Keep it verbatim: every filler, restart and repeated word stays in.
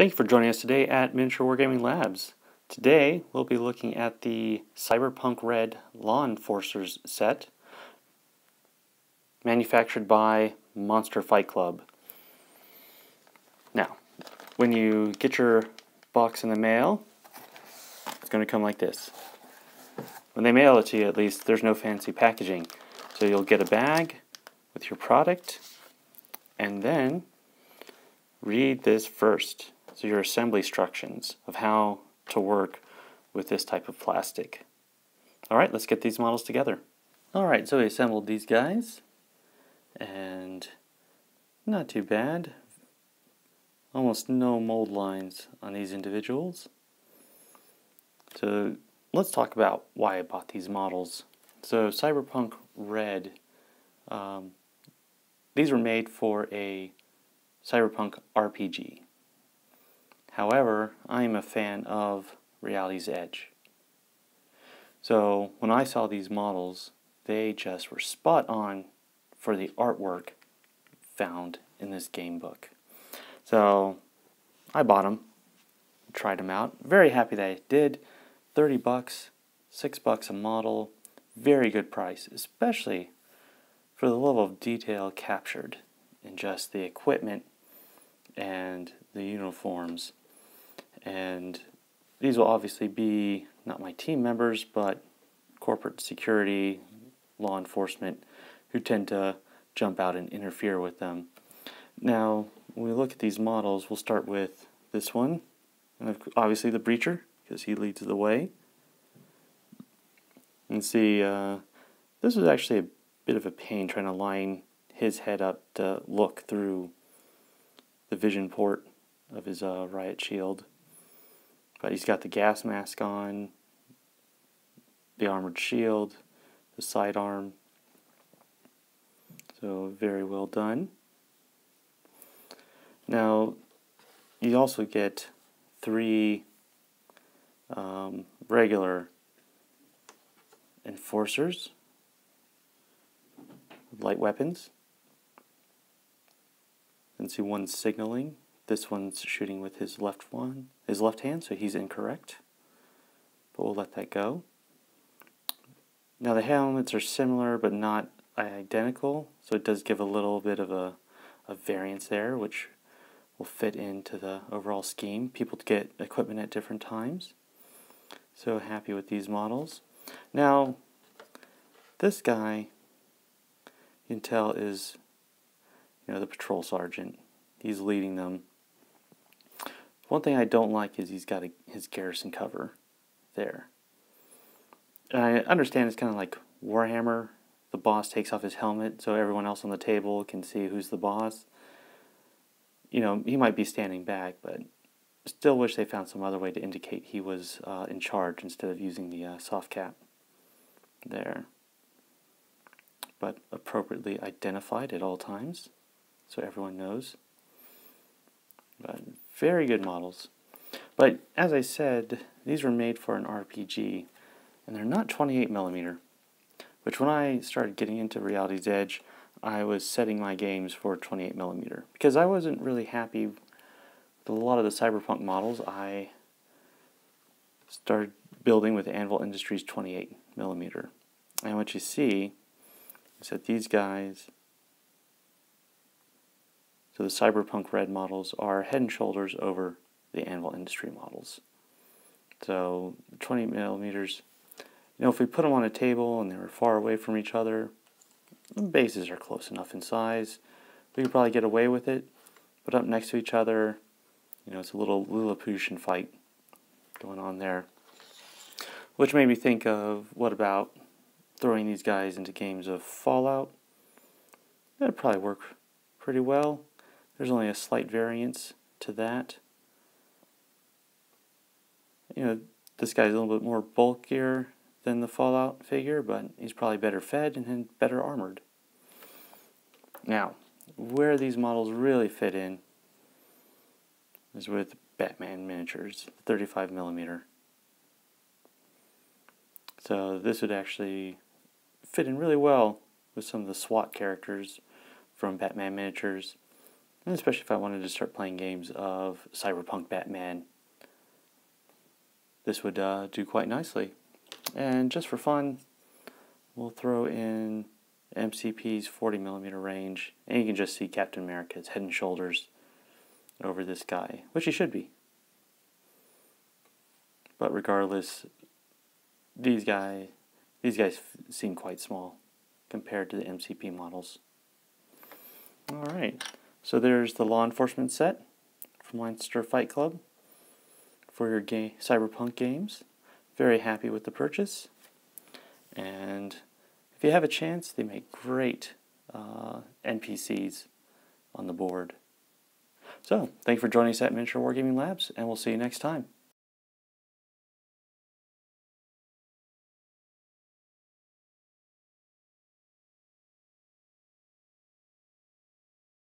Thank you for joining us today at Miniature Wargaming Labs. Today we'll be looking at the Cyberpunk Red Law Enforcers set, manufactured by Monster Fight Club. Now, when you get your box in the mail, it's going to come like this. When they mail it to you, at least, there's no fancy packaging. So you'll get a bag with your product, and then read this first. So your assembly instructions of how to work with this type of plastic. Alright, let's get these models together. Alright, so we assembled these guys, and not too bad. Almost no mold lines on these individuals. So let's talk about why I bought these models. So Cyberpunk Red, um, these were made for a Cyberpunk R P G. However, I am a fan of Reality's Edge. So when I saw these models, they just were spot on for the artwork found in this game book. So I bought them, tried them out. Very happy that I did. thirty bucks, six bucks a model. Very good price, especially for the level of detail captured in just the equipment and the uniforms. And these will obviously be not my team members, but corporate security, law enforcement, who tend to jump out and interfere with them. Now, when we look at these models, we'll start with this one, and obviously the breacher, because he leads the way. And see, uh, this was actually a bit of a pain trying to line his head up to look through the vision port of his uh, riot shield. But he's got the gas mask on, the armored shield, the sidearm. So very well done. Now, you also get three um, regular enforcers, light weapons, and see one signaling. This one's shooting with his left one, his left hand, so he's incorrect. But we'll let that go. Now the helmets are similar, but not identical, so it does give a little bit of a, a variance there, which will fit into the overall scheme. People get equipment at different times. So happy with these models. Now, this guy, you can tell, is, you know, the patrol sergeant. He's leading them. One thing I don't like is he's got a, his garrison cover there. And I understand it's kind of like Warhammer. The boss takes off his helmet so everyone else on the table can see who's the boss. You know, he might be standing back, but still wish they found some other way to indicate he was uh, in charge instead of using the uh, soft cap there. But appropriately identified at all times, so everyone knows. But very good models. But as I said, these were made for an R P G, and they're not twenty-eight millimeter, which when I started getting into Reality's Edge, I was setting my games for twenty-eight millimeter, because I wasn't really happy with a lot of the Cyberpunk models. I started building with Anvil Industries twenty-eight millimeter. And what you see is that these guys, so the Cyberpunk Red models, are head and shoulders over the Anvil Industry models. So twenty millimeters, you know, if we put them on a table and they were far away from each other, the bases are close enough in size, we could probably get away with it. But up next to each other, you know, it's a little Lilliputian fight going on there. Which made me think of, what about throwing these guys into games of Fallout? That'd probably work pretty well. There's only a slight variance to that. You know, this guy's a little bit more bulkier than the Fallout figure, but he's probably better fed and better armored. Now, where these models really fit in is with Batman miniatures, thirty-five millimeter. So this would actually fit in really well with some of the SWAT characters from Batman miniatures, and especially if I wanted to start playing games of Cyberpunk Batman. This would uh, do quite nicely. And just for fun, we'll throw in M C P's forty millimeter range, and you can just see Captain America's head and shoulders over this guy, which he should be. But regardless, these guy, these guys seem quite small compared to the M C P models. All right, so there's the law enforcement set from Monster Fight Club for your game, Cyberpunk games. Very happy with the purchase, and if you have a chance, they make great uh, N P Cs on the board. So, thank you for joining us at Miniature Wargaming Labs, and we'll see you next time.